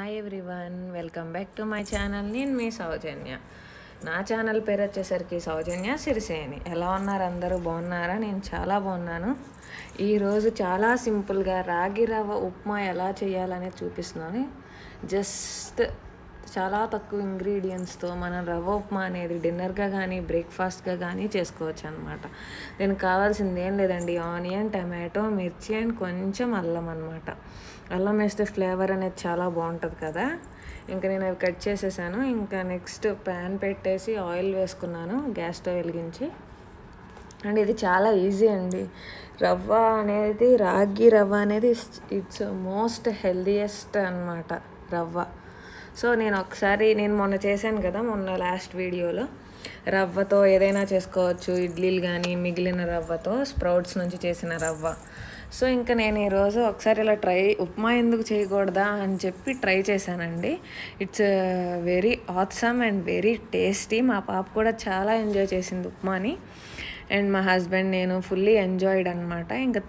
Hi everyone, welcome back to my channel. Neen me Sowjanya. Na channel peru vachesariki Sowjanya Siriseni. Ela unnaru andaru baagunnara nenu chaala baagunnanu. Ee roju chaala simple ga ragi rava upma ela cheyalane chupistunnanu. Just chaala takku ingredients tho mana rava upma anedi dinner ga gaani breakfast ga gaani chesukovachu annamata. Deeniki kavalsindi em ledandi onion, tomato, mirchi and koncham allam annamata. అల్లం వేస్తే flavour అనేది చాలా బాగుంటుంది కదా. ఇంకా నేను అవి cut చేసేసాను. ఇంకా నెక్స్ట్ ప్యాన్ పెట్టేసి ఆయిల్ వేసుకున్నాను, గ్యాస్ స్టవ్ వెలిగించి. అండ్ ఇది చాలా ఈజీ అండి. రవ్వ అనేది, రాగి రవ్వ అనేది ఇట్స్ మోస్ట్ హెల్దీయెస్ట్ అన్నమాట రవ్వ. సో నేను మొన్న చేశాను కదా, మొన్న లాస్ట్ వీడియోలో రవ్వతో ఏదైనా చేసుకోవచ్చు, ఇడ్లీలు కానీ మిగిలిన రవ్వతో, స్ప్రౌట్స్ నుంచి చేసిన రవ్వ. సో ఇంకా నేను ఈరోజు ఒకసారి ఇలా ఉప్మా ఎందుకు చేయకూడదా అని చెప్పి ట్రై చేశానండి. It's very awesome and very tasty. మా పాప కూడా చాలా ఎంజాయ్ చేసింది ఉప్మాని, అండ్ మా హస్బెండ్ నేను ఫుల్లీ ఎంజాయ్డ్ అనమాట. ఇంకా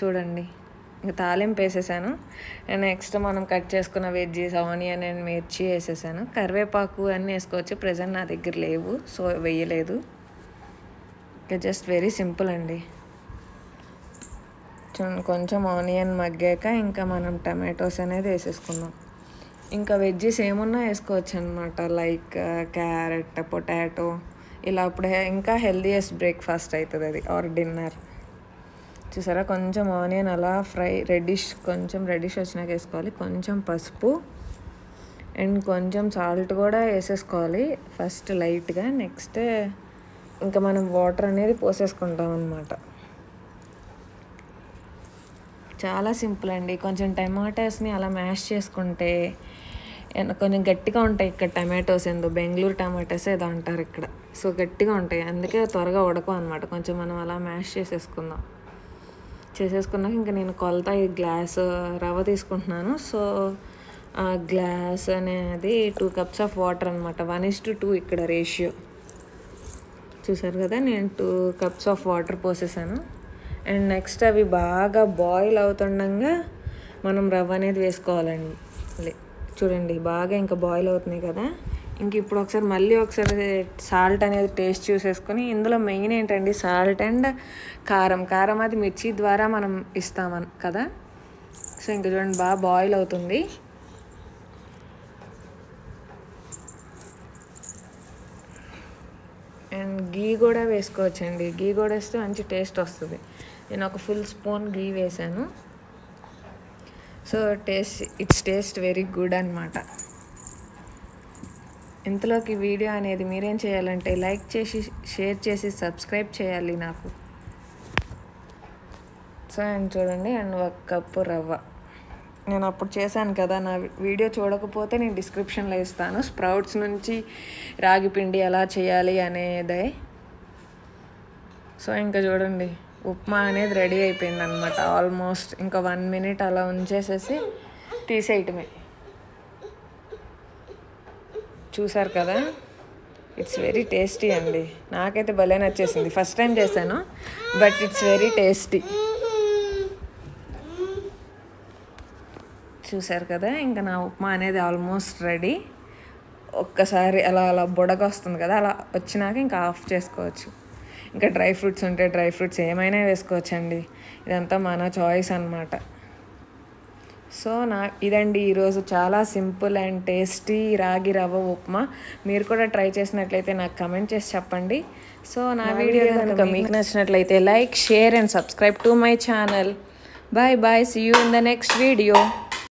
చూడండి, ఇంకా తాలింపు వేసేసాను. అండ్ నెక్స్ట్ మనం కట్ చేసుకున్న వెజ్జీస్, ఆనియన్ అండ్ మిర్చి వేసేసాను. కరివేపాకు అన్నీ వేసుకోవచ్చు, ప్రజెంట్ నా దగ్గర లేవు సో వేయలేదు. ఇంకా జస్ట్ వెరీ సింపుల్ అండి. కొంచెం ఆనియన్ మగ్గాక ఇంకా మనం టమాటోస్ అనేది వేసేసుకున్నాం. ఇంకా వెజ్జెస్ ఏమున్నా వేసుకోవచ్చు అనమాట, లైక్ క్యారెట్, పొటాటో ఇలా. అప్పుడు ఇంకా హెల్దీయెస్ట్ బ్రేక్ఫాస్ట్ అవుతుంది అది, ఆర్ డిన్నర్. చూసారా, కొంచెం ఆనియన్ అలా కొంచెం రెడిష్ వచ్చినాక వేసుకోవాలి. కొంచెం పసుపు అండ్ కొంచెం సాల్ట్ కూడా వేసేసుకోవాలి ఫస్ట్ లైట్గా. నెక్స్ట్ ఇంకా మనం వాటర్ అనేది పోసేసుకుంటాం అన్నమాట. చాలా సింపుల్ అండి. కొంచెం టమాటోస్ని అలా మ్యాష్ చేసుకుంటే కొంచెం గట్టిగా ఉంటాయి. ఇక్కడ టమాటోస్ ఏందో బెంగళూరు టమాటోస్ ఏదో అంటారు ఇక్కడ, సో గట్టిగా ఉంటాయి, అందుకే త్వరగా ఉడకం అనమాట. కొంచెం మనం అలా మ్యాష్ చేసేసుకున్నాక ఇంకా నేను కొలత ఈ గ్లాస్ రవ్వ తీసుకుంటున్నాను. సో గ్లాస్ అనేది 2 cups ఆఫ్ వాటర్ అనమాట. 1:2 ఇక్కడ రేషియో. చూసారు కదా, నేను 2 cups ఆఫ్ వాటర్ పోసేసాను. అండ్ నెక్స్ట్ అవి బాగా బాయిల్ అవుతుండగా మనం రవ్వ అనేది వేసుకోవాలండి. చూడండి, బాగా ఇంకా బాయిల్ అవుతున్నాయి కదా. ఇంక ఇప్పుడు మళ్ళీ ఒకసారి సాల్ట్ అనేది టేస్ట్ చూసేసుకొని, ఇందులో మెయిన్ ఏంటండి సాల్ట్ అండ్ కారం. కారం అది మిర్చి ద్వారా మనం ఇస్తామని కదా. సో ఇంకా చూడండి, బాగా బాయిల్ అవుతుంది. అండ్ గీ కూడా వేసుకోవచ్చండి. గీ కూడా వేస్తే మంచి టేస్ట్ వస్తుంది. నేను ఒక ఫుల్ స్పూన్ గీ వేసాను. So it's taste very good అనమాట. ఇంతలోకి వీడియో అనేది మీరేం చేయాలంటే లైక్ చేసి, షేర్ చేసి, సబ్స్క్రైబ్ చేయాలి నాకు. సో అండ్ చూడండి, అండ్ 1 cup రవ్వ. నేను అప్పుడు చేశాను కదా, నా వీడియో చూడకపోతే నేను డిస్క్రిప్షన్లో ఇస్తాను. స్ప్రౌట్స్ నుంచి రాగి పిండి ఎలా చేయాలి అనేదే. సో ఇంకా చూడండి, ఉప్మా అనేది రెడీ అయిపోయింది అనమాట. ఆల్మోస్ట్ ఇంకా 1 minute అలా ఉంచేసేసి తీసేయటమే. చూసారు కదా, ఇట్స్ వెరీ టేస్టీ అండి. నాకైతే భలే నచ్చేసింది. ఫస్ట్ టైం చేశాను, బట్ ఇట్స్ వెరీ టేస్టీ. చూసారు కదా, ఇంకా నా ఉప్మా అనేది ఆల్మోస్ట్ రెడీ. ఒక్కసారి అలా బుడగ వస్తుంది కదా, అలా వచ్చినాక ఇంకా ఆఫ్ చేసుకోవచ్చు. ఇంకా డ్రై ఫ్రూట్స్ ఉంటే డ్రై ఫ్రూట్స్ ఏమైనా వేసుకోవచ్చండి. ఇదంతా మన చాయిస్ అన్నమాట. సో ఇదండి ఈరోజు చాలా సింపుల్ అండ్ టేస్టీ రాగి రవ్వ ఉప్మా. మీరు కూడా ట్రై చేసినట్లయితే నాకు కమెంట్ చేసి చెప్పండి. సో నా వీడియో కనుక మీకు నచ్చినట్లయితే like, share and subscribe to my channel. Bye bye, see you in the next video.